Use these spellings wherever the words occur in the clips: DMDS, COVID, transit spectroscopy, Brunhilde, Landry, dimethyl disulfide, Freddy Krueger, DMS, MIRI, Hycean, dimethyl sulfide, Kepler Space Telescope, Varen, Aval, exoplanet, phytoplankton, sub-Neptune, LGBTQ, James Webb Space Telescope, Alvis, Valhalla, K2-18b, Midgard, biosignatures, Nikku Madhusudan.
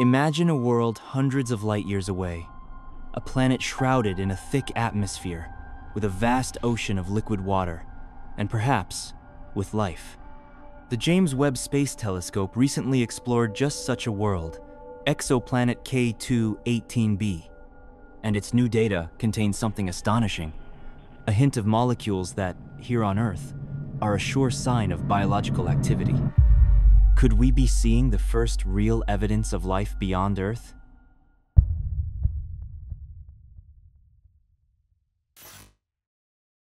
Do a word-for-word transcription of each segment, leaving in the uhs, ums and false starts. Imagine a world hundreds of light years away, a planet shrouded in a thick atmosphere with a vast ocean of liquid water, and perhaps with life. The James Webb Space Telescope recently explored just such a world, exoplanet K two eighteen b, and its new data contains something astonishing, a hint of molecules that, here on Earth, are a sure sign of biological activity. Could we be seeing the first real evidence of life beyond Earth?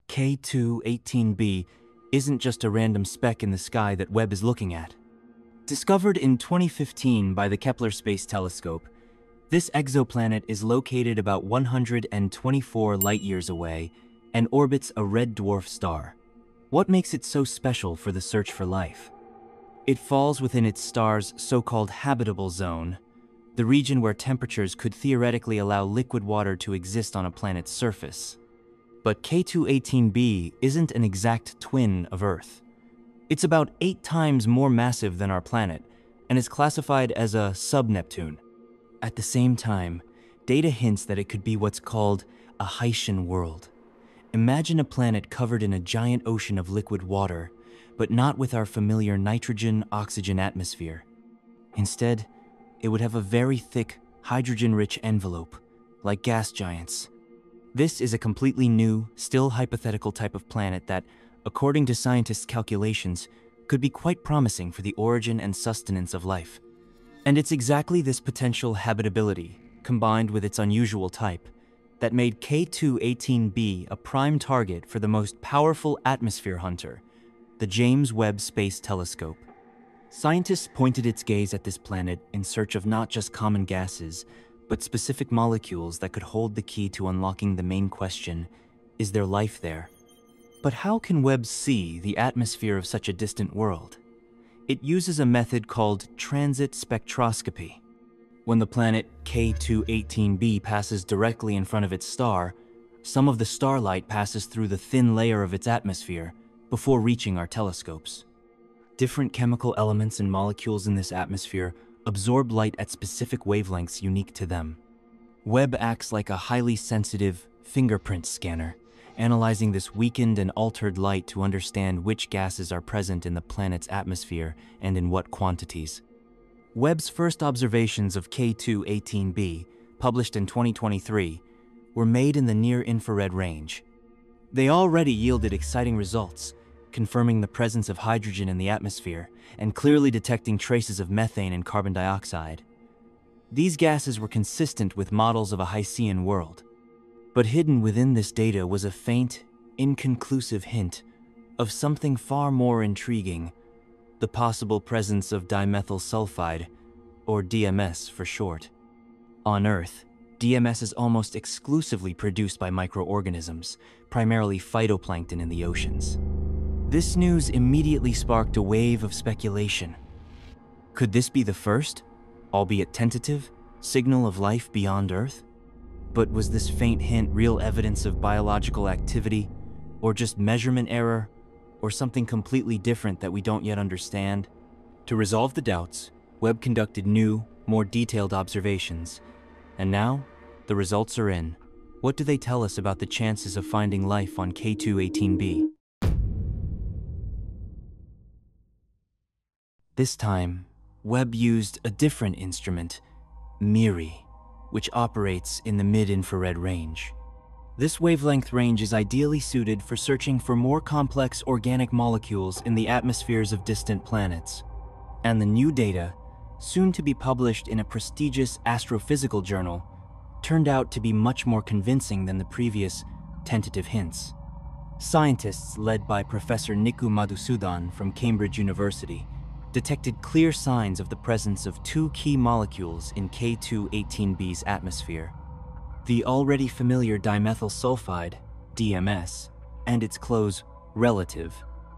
K two eighteen b isn't just a random speck in the sky that Webb is looking at. Discovered in twenty fifteen by the Kepler Space Telescope, this exoplanet is located about one hundred twenty-four light-years away and orbits a red dwarf star. What makes it so special for the search for life? It falls within its star's so-called habitable zone, the region where temperatures could theoretically allow liquid water to exist on a planet's surface. But K two eighteen b isn't an exact twin of Earth. It's about eight times more massive than our planet and is classified as a sub-Neptune. At the same time, data hints that it could be what's called a Hycean world. Imagine a planet covered in a giant ocean of liquid water, but not with our familiar nitrogen-oxygen atmosphere. Instead, it would have a very thick, hydrogen-rich envelope, like gas giants. This is a completely new, still hypothetical type of planet that, according to scientists' calculations, could be quite promising for the origin and sustenance of life. And it's exactly this potential habitability, combined with its unusual type, that made K two eighteen b a prime target for the most powerful atmosphere hunter, the James Webb Space Telescope. Scientists pointed its gaze at this planet in search of not just common gases, but specific molecules that could hold the key to unlocking the main question, is there life there? But how can Webb see the atmosphere of such a distant world? It uses a method called transit spectroscopy. When the planet K two eighteen b passes directly in front of its star, some of the starlight passes through the thin layer of its atmosphere before reaching our telescopes. Different chemical elements and molecules in this atmosphere absorb light at specific wavelengths unique to them. Webb acts like a highly sensitive fingerprint scanner, analyzing this weakened and altered light to understand which gases are present in the planet's atmosphere and in what quantities. Webb's first observations of K two eighteen b, published in twenty twenty-three, were made in the near-infrared range. They already yielded exciting results, confirming the presence of hydrogen in the atmosphere and clearly detecting traces of methane and carbon dioxide. These gases were consistent with models of a Hycean world. But hidden within this data was a faint, inconclusive hint of something far more intriguing, the possible presence of dimethyl sulfide, or D M S for short. On Earth, D M S is almost exclusively produced by microorganisms, primarily phytoplankton in the oceans. This news immediately sparked a wave of speculation. Could this be the first, albeit tentative, signal of life beyond Earth? But was this faint hint real evidence of biological activity, or just measurement error, or something completely different that we don't yet understand? To resolve the doubts, Webb conducted new, more detailed observations. And now, the results are in. What do they tell us about the chances of finding life on K two eighteen b? This time, Webb used a different instrument, MIRI, which operates in the mid-infrared range. This wavelength range is ideally suited for searching for more complex organic molecules in the atmospheres of distant planets. And the new data, soon to be published in a prestigious astrophysical journal, turned out to be much more convincing than the previous tentative hints. Scientists led by Professor Nikku Madhusudan from Cambridge University detected clear signs of the presence of two key molecules in K two eighteen b's atmosphere, the already familiar dimethyl sulfide, D M S, and its close relative,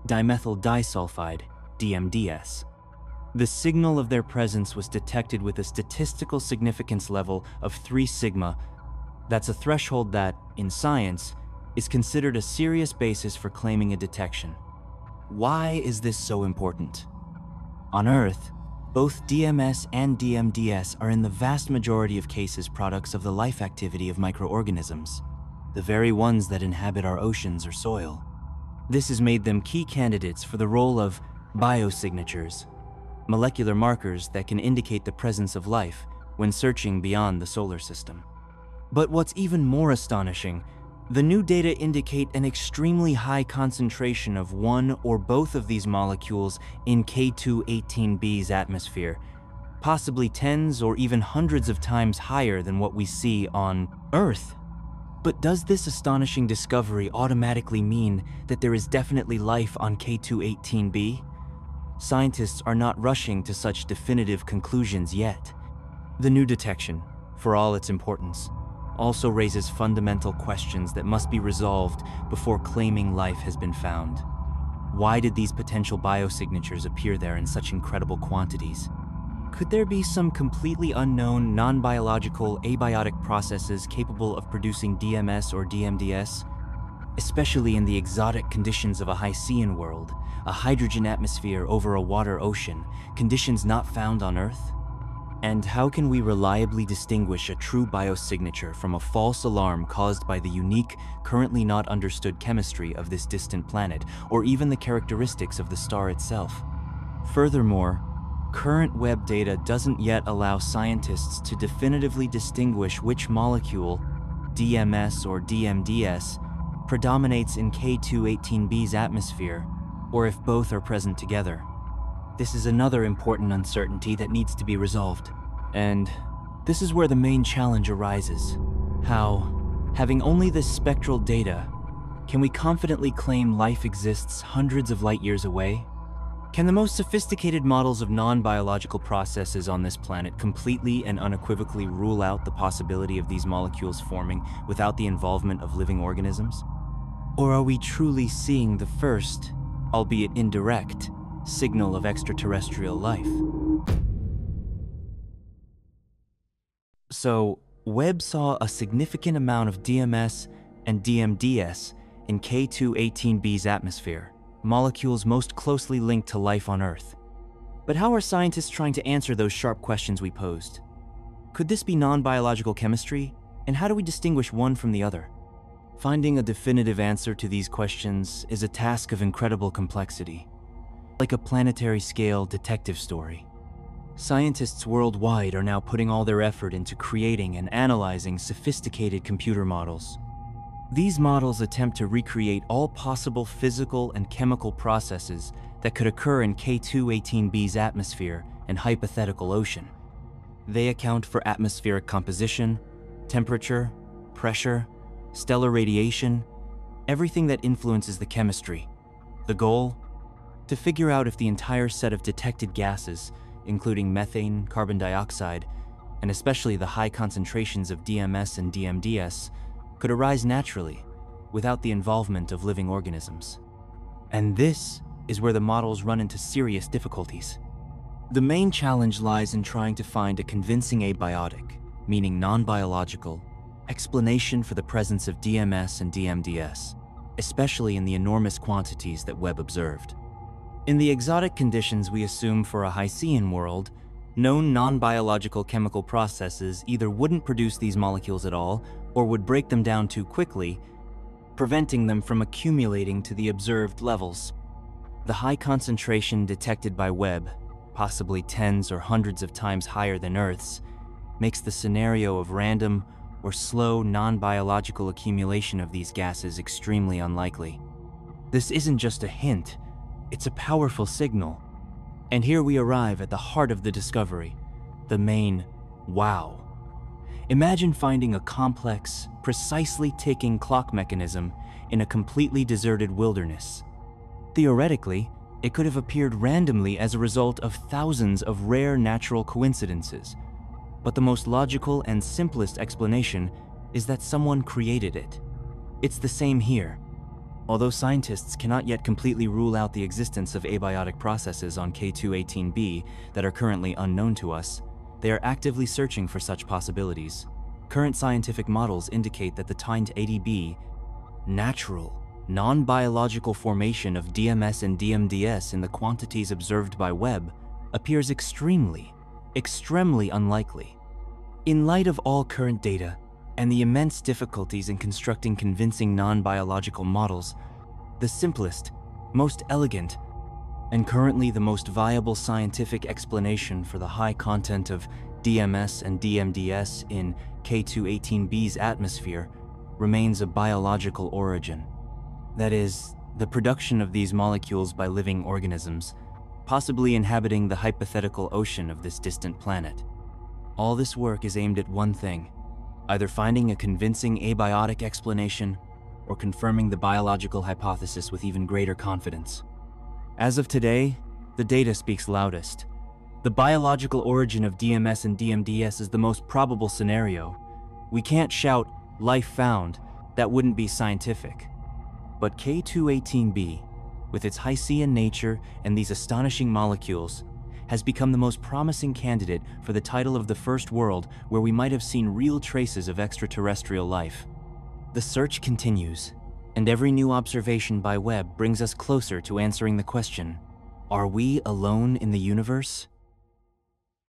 dimethyl disulfide, D M D S. The signal of their presence was detected with a statistical significance level of three sigma. That's a threshold that, in science, is considered a serious basis for claiming a detection. Why is this so important? On Earth, Both D M S and D M D S are in the vast majority of cases products of the life activity of microorganisms, the very ones that inhabit our oceans or soil. This has made them key candidates for the role of biosignatures, molecular markers that can indicate the presence of life when searching beyond the solar system. But what's even more astonishing, the new data indicate an extremely high concentration of one or both of these molecules in K two eighteen b's atmosphere, possibly tens or even hundreds of times higher than what we see on Earth. But does this astonishing discovery automatically mean that there is definitely life on K two eighteen b? Scientists are not rushing to such definitive conclusions yet. The new detection, for all its importance, also raises fundamental questions that must be resolved before claiming life has been found. Why did these potential biosignatures appear there in such incredible quantities? Could there be some completely unknown, non-biological, abiotic processes capable of producing D M S or D M D S? Especially in the exotic conditions of a Hycean world, a hydrogen atmosphere over a water ocean, conditions not found on Earth? And how can we reliably distinguish a true biosignature from a false alarm caused by the unique, currently not understood chemistry of this distant planet, or even the characteristics of the star itself? Furthermore, current web data doesn't yet allow scientists to definitively distinguish which molecule, D M S or D M D S, predominates in K two eighteen b's atmosphere, or if both are present together. This is another important uncertainty that needs to be resolved. And this is where the main challenge arises. How, having only this spectral data, can we confidently claim life exists hundreds of light years away? Can the most sophisticated models of non-biological processes on this planet completely and unequivocally rule out the possibility of these molecules forming without the involvement of living organisms? Or are we truly seeing the first, albeit indirect, signal of extraterrestrial life? So, Webb saw a significant amount of D M S and D M D S in K two eighteen b's atmosphere, molecules most closely linked to life on Earth. But how are scientists trying to answer those sharp questions we posed? Could this be non-biological chemistry? And how do we distinguish one from the other? Finding a definitive answer to these questions is a task of incredible complexity. Like a planetary-scale detective story. Scientists worldwide are now putting all their effort into creating and analyzing sophisticated computer models. These models attempt to recreate all possible physical and chemical processes that could occur in K two eighteen b's atmosphere and hypothetical ocean. They account for atmospheric composition, temperature, pressure, stellar radiation, everything that influences the chemistry. The goal? To figure out if the entire set of detected gases, including methane, carbon dioxide, and especially the high concentrations of D M S and D M D S, could arise naturally without the involvement of living organisms. And this is where the models run into serious difficulties. The main challenge lies in trying to find a convincing abiotic, meaning non-biological, explanation for the presence of D M S and D M D S, especially in the enormous quantities that Webb observed. In the exotic conditions we assume for a Hycean world, known non-biological chemical processes either wouldn't produce these molecules at all or would break them down too quickly, preventing them from accumulating to the observed levels. The high concentration detected by Webb, possibly tens or hundreds of times higher than Earth's, makes the scenario of random or slow non-biological accumulation of these gases extremely unlikely. This isn't just a hint. It's a powerful signal. And here we arrive at the heart of the discovery, the main wow. Imagine finding a complex, precisely ticking clock mechanism in a completely deserted wilderness. Theoretically, it could have appeared randomly as a result of thousands of rare natural coincidences. But the most logical and simplest explanation is that someone created it. It's the same here. Although scientists cannot yet completely rule out the existence of abiotic processes on K two eighteen b that are currently unknown to us, they are actively searching for such possibilities. Current scientific models indicate that the K two eighteen b natural, non-biological formation of D M S and D M D S in the quantities observed by Webb appears extremely, extremely unlikely. In light of all current data and the immense difficulties in constructing convincing non-biological models, the simplest, most elegant, and currently the most viable scientific explanation for the high content of D M S and D M D S in K two eighteen b's atmosphere remains a biological origin. That is, the production of these molecules by living organisms, possibly inhabiting the hypothetical ocean of this distant planet. All this work is aimed at one thing, either finding a convincing abiotic explanation or confirming the biological hypothesis with even greater confidence. As of today, the data speaks loudest. The biological origin of D M S and D M D S is the most probable scenario. We can't shout, "Life found," that wouldn't be scientific. But K two eighteen b, with its Hycean nature and these astonishing molecules, has become the most promising candidate for the title of the first world where we might have seen real traces of extraterrestrial life. The search continues, and every new observation by Webb brings us closer to answering the question, are we alone in the universe?